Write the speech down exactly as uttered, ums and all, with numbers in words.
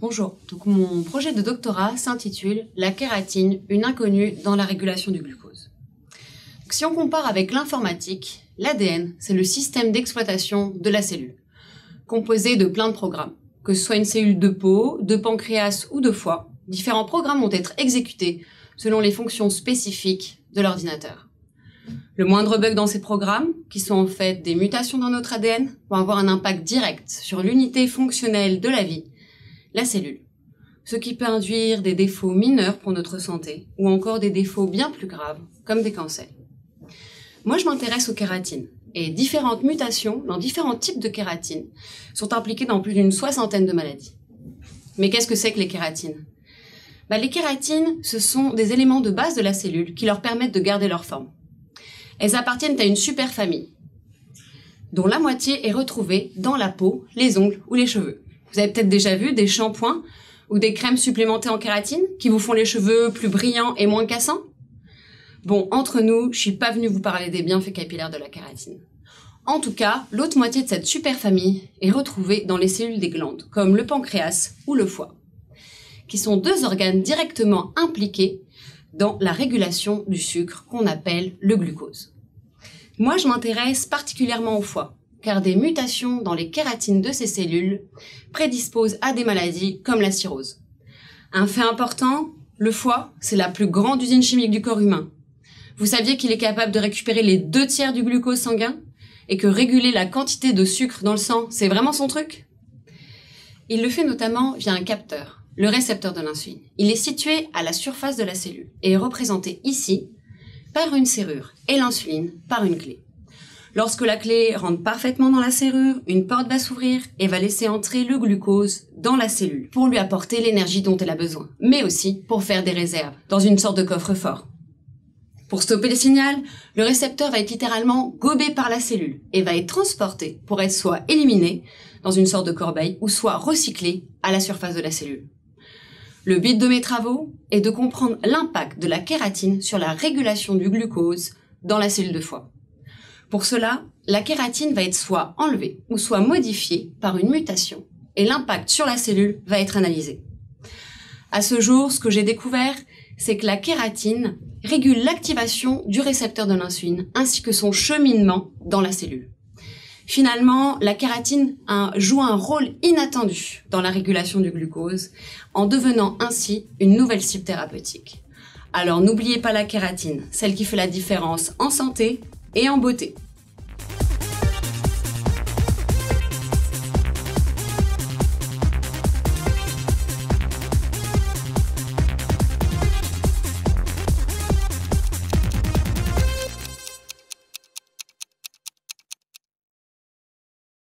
Bonjour, donc mon projet de doctorat s'intitule « La kératine, une inconnue dans la régulation du glucose ». Donc, si on compare avec l'informatique, l'A D N, c'est le système d'exploitation de la cellule, composé de plein de programmes, que ce soit une cellule de peau, de pancréas ou de foie. Différents programmes vont être exécutés selon les fonctions spécifiques de l'ordinateur. Le moindre bug dans ces programmes, qui sont en fait des mutations dans notre A D N, vont avoir un impact direct sur l'unité fonctionnelle de la vie, la cellule, ce qui peut induire des défauts mineurs pour notre santé ou encore des défauts bien plus graves, comme des cancers. Moi, je m'intéresse aux kératines et différentes mutations dans différents types de kératines sont impliquées dans plus d'une soixantaine de maladies. Mais qu'est-ce que c'est que les kératines? bah, Les kératines, ce sont des éléments de base de la cellule qui leur permettent de garder leur forme. Elles appartiennent à une superfamille, dont la moitié est retrouvée dans la peau, les ongles ou les cheveux. Vous avez peut-être déjà vu des shampoings ou des crèmes supplémentées en kératine qui vous font les cheveux plus brillants et moins cassants. Bon, entre nous, je suis pas venue vous parler des bienfaits capillaires de la kératine. En tout cas, l'autre moitié de cette superfamille est retrouvée dans les cellules des glandes, comme le pancréas ou le foie, qui sont deux organes directement impliqués dans la régulation du sucre qu'on appelle le glucose. Moi, je m'intéresse particulièrement au foie, car des mutations dans les kératines de ces cellules prédisposent à des maladies comme la cirrhose. Un fait important, le foie, c'est la plus grande usine chimique du corps humain. Vous saviez qu'il est capable de récupérer les deux tiers du glucose sanguin et que réguler la quantité de sucre dans le sang, c'est vraiment son truc? Il le fait notamment via un capteur, le récepteur de l'insuline. Il est situé à la surface de la cellule et est représenté ici par une serrure et l'insuline par une clé. Lorsque la clé rentre parfaitement dans la serrure, une porte va s'ouvrir et va laisser entrer le glucose dans la cellule pour lui apporter l'énergie dont elle a besoin, mais aussi pour faire des réserves, dans une sorte de coffre-fort. Pour stopper le signal, le récepteur va être littéralement gobé par la cellule et va être transporté pour être soit éliminé dans une sorte de corbeille ou soit recyclé à la surface de la cellule. Le but de mes travaux est de comprendre l'impact de la kératine sur la régulation du glucose dans la cellule de foie. Pour cela, la kératine va être soit enlevée ou soit modifiée par une mutation et l'impact sur la cellule va être analysé. À ce jour, ce que j'ai découvert, c'est que la kératine régule l'activation du récepteur de l'insuline ainsi que son cheminement dans la cellule. Finalement, la kératine joue un rôle inattendu dans la régulation du glucose en devenant ainsi une nouvelle cible thérapeutique. Alors n'oubliez pas la kératine, celle qui fait la différence en santé et en beauté.